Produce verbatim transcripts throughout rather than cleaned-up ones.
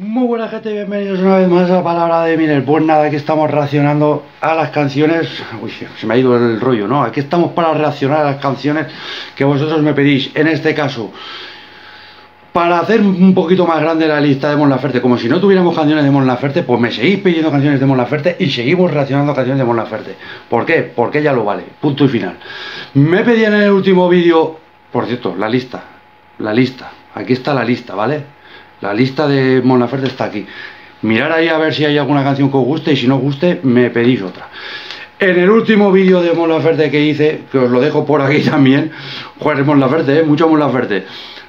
Muy buenas gente, bienvenidos una vez más a Palabra de Miner. Pues nada, aquí estamos reaccionando a las canciones. Uy, se me ha ido el rollo, ¿no? Aquí estamos para reaccionar a las canciones que vosotros me pedís. En este caso, para hacer un poquito más grande la lista de Mon Laferte, como si no tuviéramos canciones de Mon Laferte, pues me seguís pidiendo canciones de Mon Laferte y seguimos reaccionando a canciones de Mon Laferte. ¿Por qué? Porque ya lo vale, punto y final. Me pedían en el último vídeo, por cierto, la lista, la lista, aquí está la lista, ¿vale? La lista de Mon Laferte está aquí. Mirad ahí a ver si hay alguna canción que os guste, y si no os guste, me pedís otra. En el último vídeo de Mon Laferte que hice, que os lo dejo por aquí también, joder, Mon Laferte, eh, mucho Mon Laferte,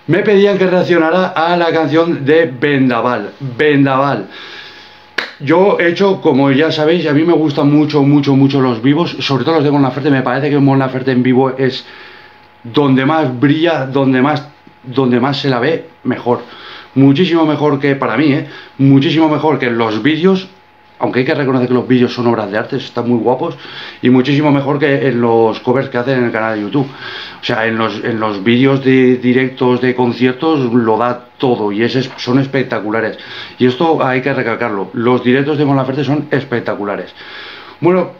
me pedían que reaccionara a la canción de Vendaval. Vendaval. Yo he hecho, como ya sabéis, a mí me gustan mucho, mucho, mucho los vivos, sobre todo los de Mon Laferte. Me parece que Mon Laferte en vivo es donde más brilla, donde más, donde más se la ve, mejor. Muchísimo mejor que para mí, ¿eh? Muchísimo mejor que los vídeos, aunque hay que reconocer que los vídeos son obras de arte, están muy guapos, y muchísimo mejor que en los covers que hacen en el canal de YouTube. O sea, en los, en los vídeos de directos de conciertos lo da todo y es, son espectaculares. Y esto hay que recalcarlo, los directos de Mon Laferte son espectaculares. Bueno,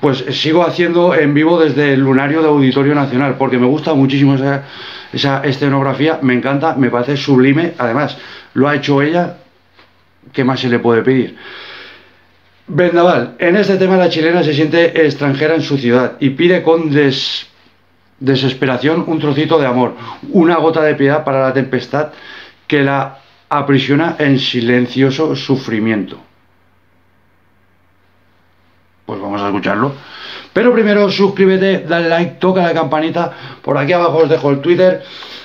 pues sigo haciendo en vivo desde el Lunario de Auditorio Nacional, porque me gusta muchísimo esa, esa escenografía, me encanta, me parece sublime. Además, lo ha hecho ella, ¿qué más se le puede pedir? Vendaval. En este tema la chilena se siente extranjera en su ciudad y pide con des, desesperación un trocito de amor, una gota de piedad para la tempestad que la aprisiona en silencioso sufrimiento. Pues vamos a escucharlo. Pero primero suscríbete, dale like, toca la campanita. Por aquí abajo os dejo el Twitter.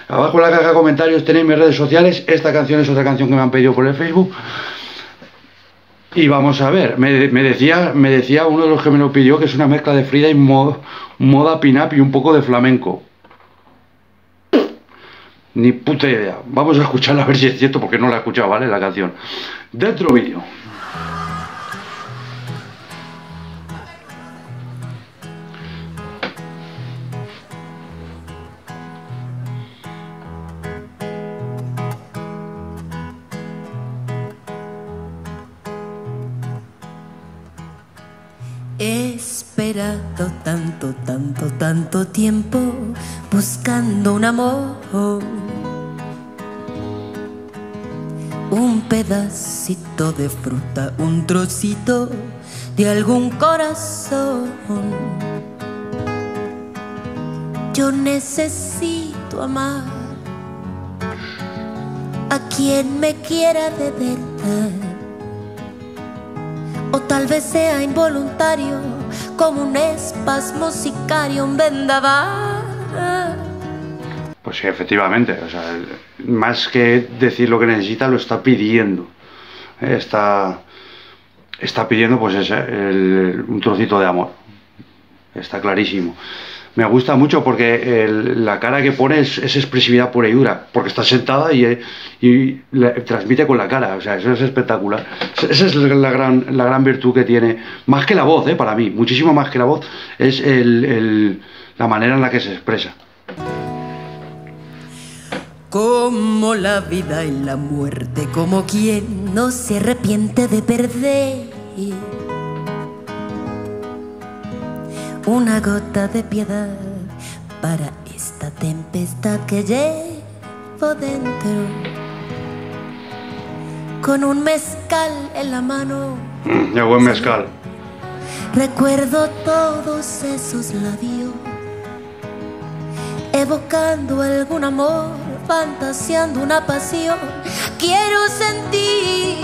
Abajo en la caja de comentarios tenéis mis redes sociales. Esta canción es otra canción que me han pedido por el Facebook. Y vamos a ver. Me, me, decía, me decía uno de los que me lo pidió que es una mezcla de Frida y mod, moda pin-up y un poco de flamenco. Ni puta idea. Vamos a escucharla a ver si es cierto porque no la he escuchado, ¿vale? La canción. Dentro vídeo. He esperado tanto, tanto, tanto tiempo buscando un amor, un pedacito de fruta, un trocito de algún corazón. Yo necesito amar a quien me quiera de verdad. O tal vez sea involuntario, como un espasmo sicario, un vendaval. Pues sí, efectivamente, o sea, más que decir lo que necesita, lo está pidiendo. Está, está pidiendo pues ese, el, un trocito de amor, está clarísimo. Me gusta mucho porque el, la cara que pone es, es expresividad pura y dura, porque está sentada y, y le transmite con la cara, o sea, eso es espectacular. Esa es la gran, la gran virtud que tiene, más que la voz, eh, para mí, muchísimo más que la voz, es el, el, la manera en la que se expresa. Como la vida y la muerte, como quien no se arrepiente de perder. Una gota de piedad para esta tempestad que llevo dentro. Con un mezcal en la mano. Mm, ¡qué buen mezcal! Recuerdo todos esos labios, evocando algún amor, fantaseando una pasión. Quiero sentir.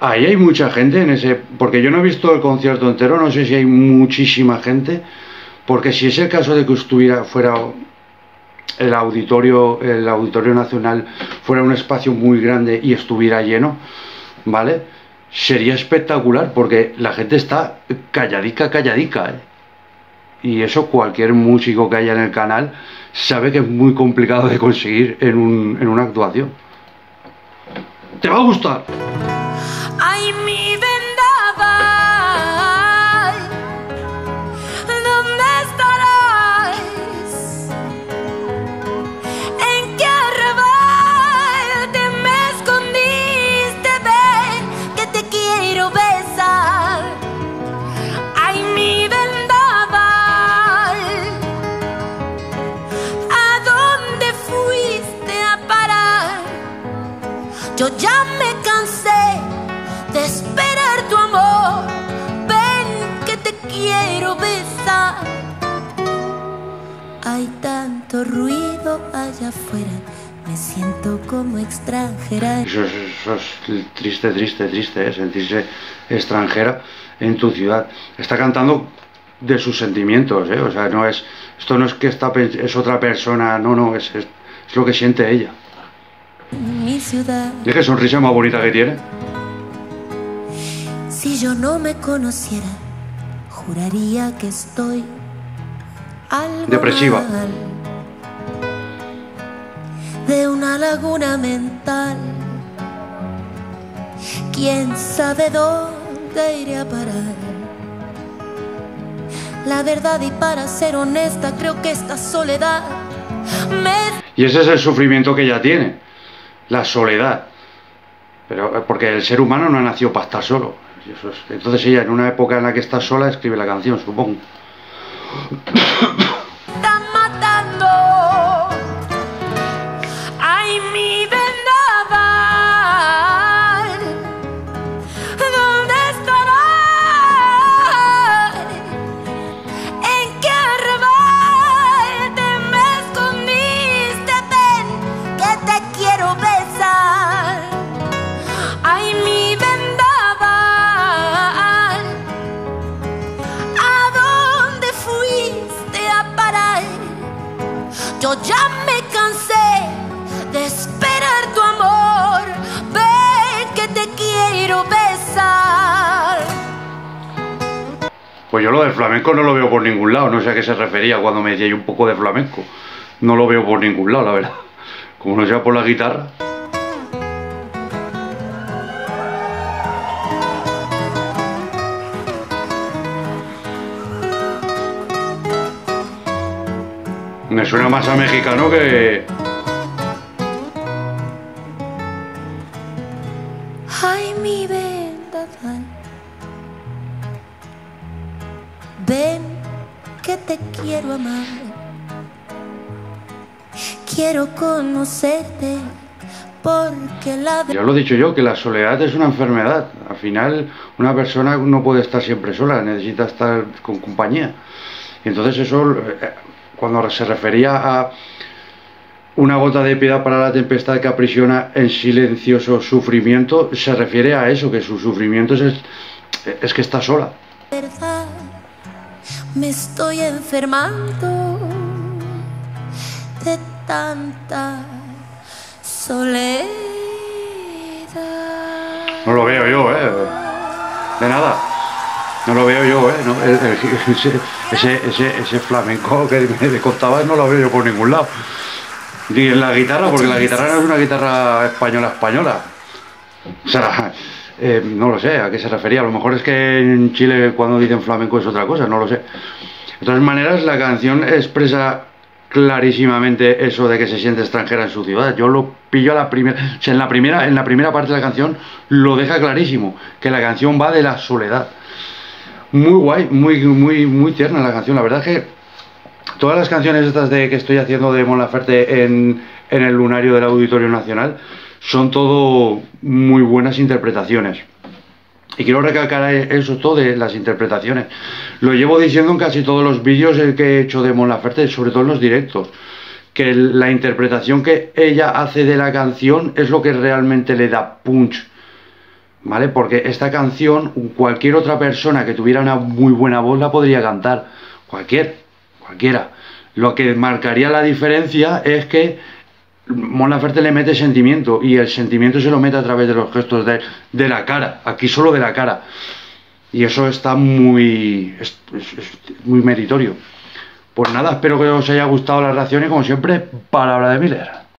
Ahí hay mucha gente en ese, porque yo no he visto el concierto entero, no sé si hay muchísima gente, porque si es el caso de que estuviera fuera el auditorio, el Auditorio Nacional fuera un espacio muy grande y estuviera lleno, ¿vale? Sería espectacular porque la gente está calladica, calladica, ¿eh? Y eso cualquier músico que haya en el canal sabe que es muy complicado de conseguir en, un, en una actuación. ¡Te va a gustar! Ay, mi vendaval, ¿dónde estarás? ¿En qué arrabal te me escondiste? cansé de esperar tu amor. Ven que te quiero besar. Hay tanto ruido allá afuera, me siento como extranjera. Eso es, eso es triste, triste, triste, ¿eh? Sentirse extranjera en tu ciudad. Está cantando de sus sentimientos, ¿eh? O sea, no es, esto no es que esta es otra persona, no, no, es, es, es lo que siente ella. Mi ciudad. ¿Y qué sonrisa más bonita que tiene? Si yo no me conociera, juraría que estoy algo depresiva. Mal, de una laguna mental. ¿Quién sabe dónde iré a parar? La verdad, y para ser honesta, creo que esta soledad me... Y ese es el sufrimiento que ella tiene, la soledad. Pero porque el ser humano no ha nacido para estar solo. Eso es. Entonces ella, en una época en la que está sola, escribe la canción, supongo. Están matando. Ay, mi vendaval. ¿Dónde estará? ¿En qué arrabal te me escondiste? Ven, que te quiero besar. Ay, mi vendaval. Yo ya me cansé de esperar tu amor. Ven que te quiero besar. Pues yo lo del flamenco no lo veo por ningún lado. No sé a qué se refería cuando me decía yo un poco de flamenco. No lo veo por ningún lado, la verdad. Como no sea por la guitarra. Me suena más a mexicano que... Ay, mi vendaval, ven que te quiero amar. Quiero conocerte porque la... Ya lo he dicho yo, que la soledad es una enfermedad. Al final, una persona no puede estar siempre sola, necesita estar con compañía. Entonces eso... Cuando se refería a una gota de piedad para la tempestad que aprisiona en silencioso sufrimiento, se refiere a eso, que su sufrimiento es, es que está sola. Verdad, me estoy enfermando de tanta soledad. No lo veo yo, ¿eh? De nada. No lo veo yo, ¿eh? No, ese, ese, ese, ese flamenco que me contabas no lo veo yo por ningún lado. Ni en la guitarra, porque la guitarra no es una guitarra española española. O sea, eh, no lo sé a qué se refería. A lo mejor es que en Chile cuando dicen flamenco es otra cosa, no lo sé. De todas maneras, la canción expresa clarísimamente eso de que se siente extranjera en su ciudad. Yo lo pillo a la primera... O sea, en la primera, en la primera parte de la canción lo deja clarísimo, que la canción va de la soledad. Muy guay, muy, muy, muy tierna la canción. La verdad es que todas las canciones estas de que estoy haciendo de Mon Laferte en, en el Lunario del Auditorio Nacional son todo muy buenas interpretaciones. Y quiero recalcar eso, todo de las interpretaciones. Lo llevo diciendo en casi todos los vídeos que he hecho de Mon Laferte, sobre todo en los directos, que la interpretación que ella hace de la canción es lo que realmente le da punch. ¿Vale? Porque esta canción, cualquier otra persona que tuviera una muy buena voz la podría cantar. Cualquier, cualquiera. Lo que marcaría la diferencia es que Mon Laferte le mete sentimiento, y el sentimiento se lo mete a través de los gestos de, de la cara. Aquí solo de la cara. Y eso está muy, es, es, es muy meritorio. Pues nada, espero que os haya gustado la reacción y, como siempre, palabra de Miller.